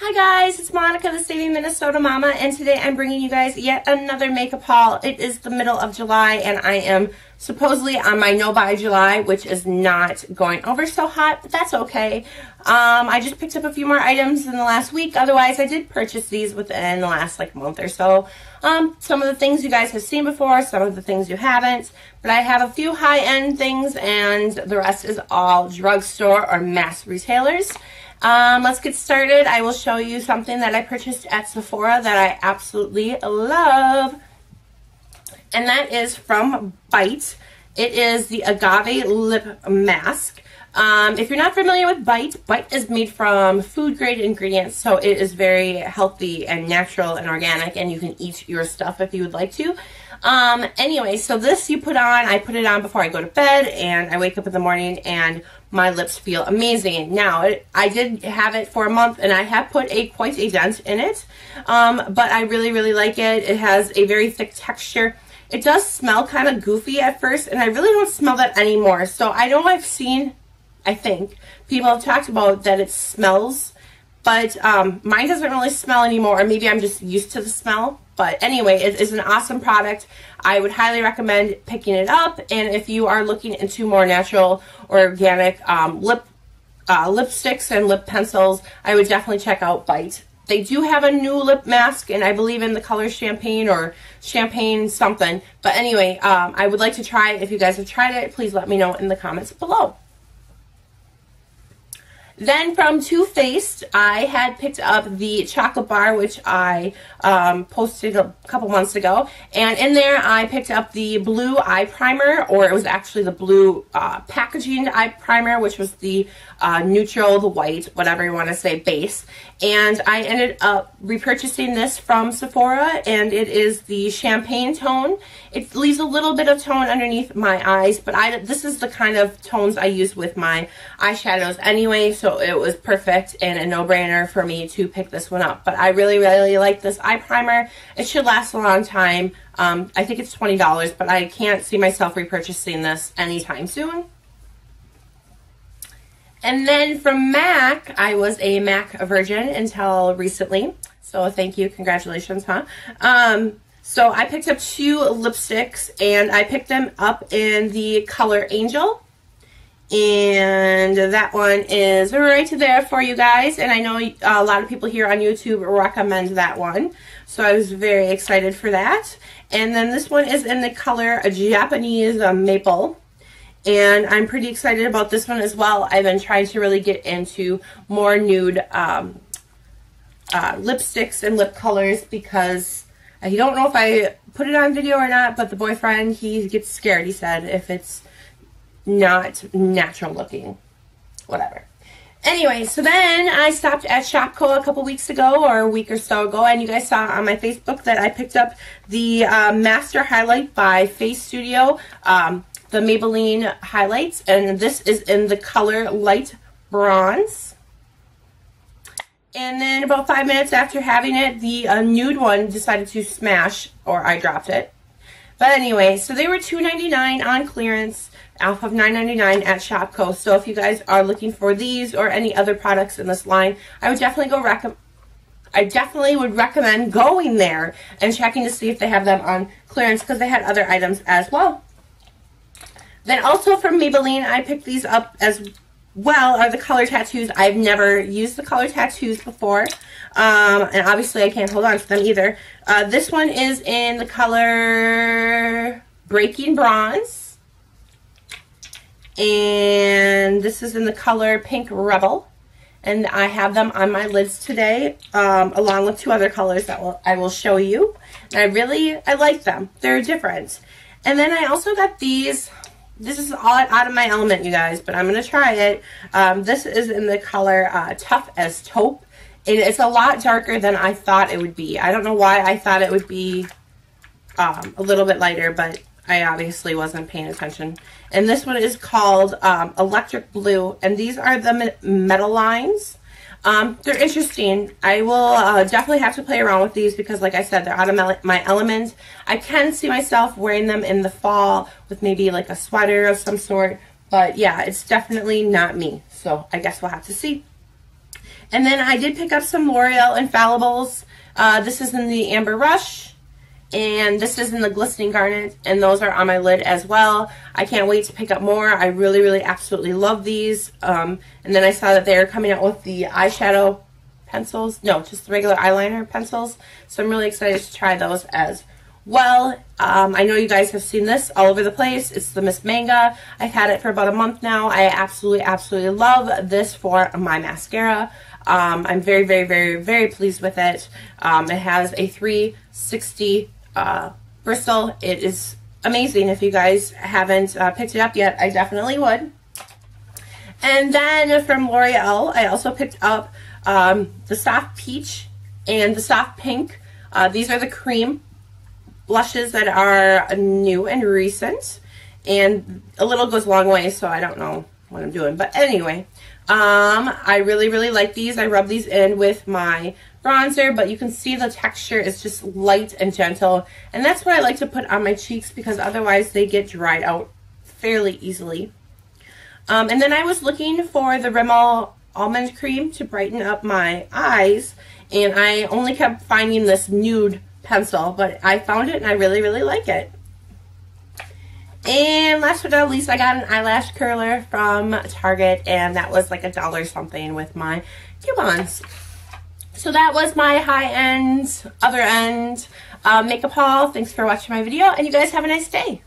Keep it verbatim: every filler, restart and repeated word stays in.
Hi guys, it's Monica, the Saving Minnesota Mama, and today I'm bringing you guys yet another makeup haul. It is the middle of July, and I am supposedly on my no-buy July, which is not going over so hot, but that's okay. Um, I just picked up a few more items in the last week. Otherwise, I did purchase these within the last, like, month or so. Um, some of the things you guys have seen before, some of the things you haven't, but I have a few high-end things, and the rest is all drugstore or mass retailers. Um, let's get started. I will show you something that I purchased at Sephora that I absolutely love. And that is from Bite. It is the Agave Lip Mask. Um, if you're not familiar with Bite, Bite is made from food-grade ingredients, so it is very healthy and natural and organic, and you can eat your stuff if you would like to. Um, anyway, so this you put on, I put it on before I go to bed, and I wake up in the morning, and my lips feel amazing. Now, it, I did have it for a month, and I have put a quite a dent in it, um, but I really, really like it. It has a very thick texture. It does smell kind of goofy at first, and I really don't smell that anymore. So I know I've seen, I think, people have talked about that it smells, but um, mine doesn't really smell anymore, or maybe I'm just used to the smell. But anyway, it is an awesome product. I would highly recommend picking it up. And if you are looking into more natural or organic um, lip uh, lipsticks and lip pencils, I would definitely check out Bite. They do have a new lip mask, and I believe in the color champagne or champagne something. But anyway, um, I would like to try it. If you guys have tried it, please let me know in the comments below. Then from Too Faced, I had picked up the chocolate bar, which I um, posted a couple months ago. And in there, I picked up the blue eye primer, or it was actually the blue uh, packaging eye primer, which was the uh, neutral, the white, whatever you want to say, base. And I ended up repurchasing this from Sephora, and it is the champagne tone. It leaves a little bit of tone underneath my eyes, but I, this is the kind of tones I use with my eyeshadows anyway, so So it was perfect and a no-brainer for me to pick this one up. But I really, really like this eye primer. It should last a long time. Um, I think it's twenty dollars, but I can't see myself repurchasing this anytime soon. And then from Mac, I was a Mac virgin until recently. So thank you. Congratulations, huh? Um, so I picked up two lipsticks, and I picked them up in the color Angel. And that one is right there for you guys, and I know a lot of people here on YouTube recommend that one, so I was very excited for that. And then this one is in the color a Japanese uh, Maple, and I'm pretty excited about this one as well. I've been trying to really get into more nude um, uh, lipsticks and lip colors, because I don't know if I put it on video or not, but the boyfriend, he gets scared, he said, if it's not natural looking, whatever. Anyway, so then I stopped at Shopko a couple weeks ago, or a week or so ago, and you guys saw on my Facebook that I picked up the uh, Master Highlight by Face Studio, um, the Maybelline highlights, and this is in the color Light Bronze. And then about five minutes after having it, the uh, nude one decided to smash, or I dropped it. But anyway, so they were two ninety-nine on clearance off of nine ninety-nine at Shopko. So if you guys are looking for these or any other products in this line, I would definitely go rec I definitely would recommend going there and checking to see if they have them on clearance, because they had other items as well. Then also from Maybelline, I picked these up as well, are the color tattoos. I've never used the color tattoos before, um, and obviously I can't hold on to them either. Uh, this one is in the color Breaking Bronze. And this is in the color Pink Rebel. And I have them on my lids today, um, along with two other colors that will, I will show you. And I really, I like them. They're different. And then I also got these. This is all out of my element, you guys, but I'm going to try it. Um, this is in the color uh, Tough as Taupe. And it's a lot darker than I thought it would be. I don't know why I thought it would be um, a little bit lighter, but I obviously wasn't paying attention. And this one is called um, Electric Blue, and these are the metal lines. Um, they're interesting. I will uh, definitely have to play around with these, because like I said, they're out of my element. I can see myself wearing them in the fall with maybe like a sweater of some sort, but yeah, it's definitely not me. So I guess we'll have to see. And then I did pick up some L'Oreal Infallibles. Uh, this is in the Amber Rush, and this is in the Glistening Garnet, and those are on my lid as well. I can't wait to pick up more. I really, really absolutely love these. Um, and then I saw that they're coming out with the eyeshadow pencils. No, just the regular eyeliner pencils. So I'm really excited to try those as well. Um, I know you guys have seen this all over the place. It's the Miss Manga. I've had it for about a month now. I absolutely, absolutely love this for my mascara. Um, I'm very, very, very, very pleased with it. Um, it has a three sixty uh, bristle. It is amazing. If you guys haven't uh, picked it up yet, I definitely would. And then from L'Oreal, I also picked up um, the Soft Peach and the Soft Pink. Uh, these are the cream blushes that are new and recent. And a little goes a long way, so I don't know what I'm doing. But anyway, um I really really like these. I rub these in with my bronzer, but you can see the texture is just light and gentle, and that's what I like to put on my cheeks because otherwise they get dried out fairly easily. Um, and then I was looking for the Rimmel almond cream to brighten up my eyes, and I only kept finding this nude pencil, but I found it and I really really like it. And last but not least, I got an eyelash curler from Target, and that was like a dollar something with my coupons. So that was my high-end, other-end uh, makeup haul. Thanks for watching my video, and you guys have a nice day.